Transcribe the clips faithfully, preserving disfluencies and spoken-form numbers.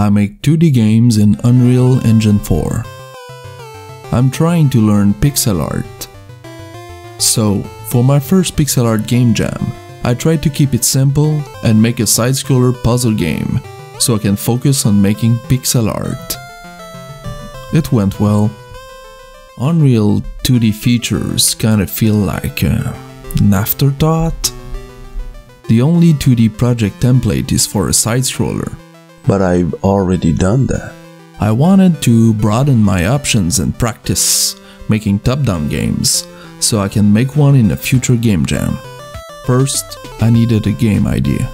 I make two D games in Unreal Engine four. I'm trying to learn pixel art. So, for my first pixel art game jam, I tried to keep it simple and make a side-scroller puzzle game, so I can focus on making pixel art. It went well. Unreal two D features kinda feel like uh, an afterthought. The only two D project template is for a side-scroller, but I've already done that. I wanted to broaden my options and practice making top-down games, so I can make one in a future game jam. First, I needed a game idea.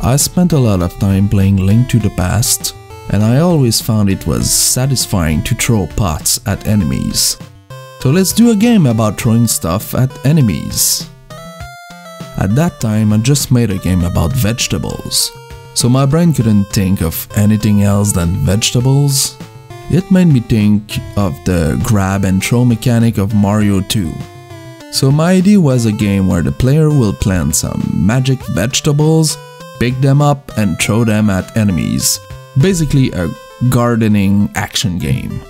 I spent a lot of time playing Link to the Past, and I always found it was satisfying to throw pots at enemies. So let's do a game about throwing stuff at enemies. At that time, I just made a game about vegetables, so my brain couldn't think of anything else than vegetables. It made me think of the grab and throw mechanic of Mario two. So my idea was a game where the player will plant some magic vegetables, pick them up and throw them at enemies. Basically a gardening action game.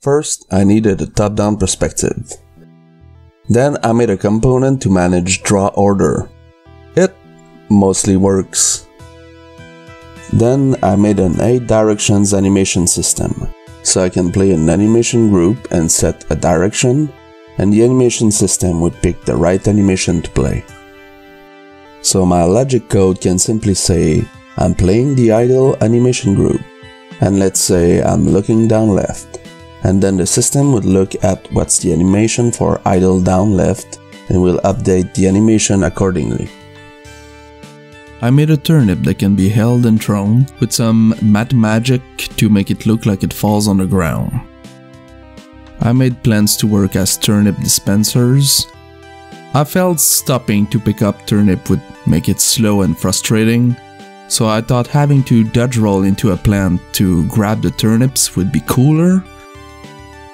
First, I needed a top-down perspective. Then I made a component to manage draw order. It mostly works. Then I made an eight directions animation system, so I can play an animation group and set a direction, and the animation system would pick the right animation to play. So my logic code can simply say, I'm playing the idle animation group, and let's say I'm looking down left, and then the system would look at what's the animation for idle down left, and will update the animation accordingly. I made a turnip that can be held and thrown with some math magic to make it look like it falls on the ground. I made plants to work as turnip dispensers. I felt stopping to pick up turnip would make it slow and frustrating, so I thought having to dodge roll into a plant to grab the turnips would be cooler.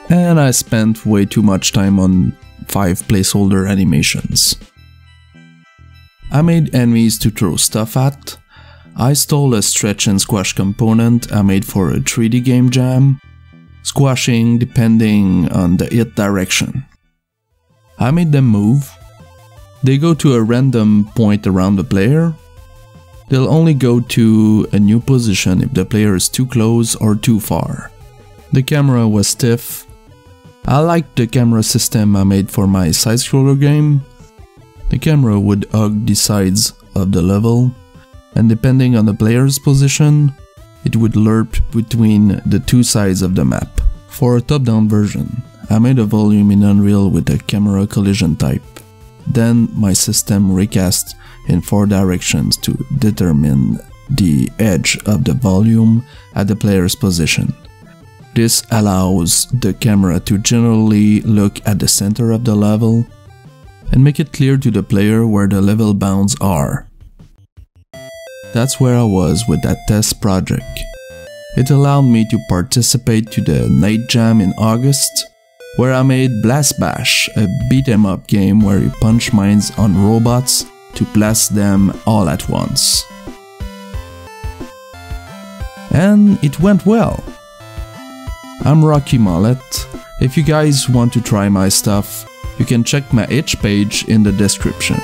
And I spent way too much time on five placeholder animations. I made enemies to throw stuff at. I stole a stretch and squash component I made for a three D game jam, squashing depending on the hit direction. I made them move. They go to a random point around the player. They'll only go to a new position if the player is too close or too far. The camera was stiff. I liked the camera system I made for my side-scroller game. The camera would hug the sides of the level, and depending on the player's position, it would lurp between the two sides of the map. For a top-down version, I made a volume in Unreal with a camera collision type. Then my system recast in four directions to determine the edge of the volume at the player's position. This allows the camera to generally look at the center of the level, and make it clear to the player where the level bounds are. That's where I was with that test project. It allowed me to participate to the Night Jam in August, where I made Blast Bash, a beat-em-up game where you punch mines on robots to blast them all at once. And it went well. I'm Rocky Mullet. If you guys want to try my stuff, you can check my itch page in the description.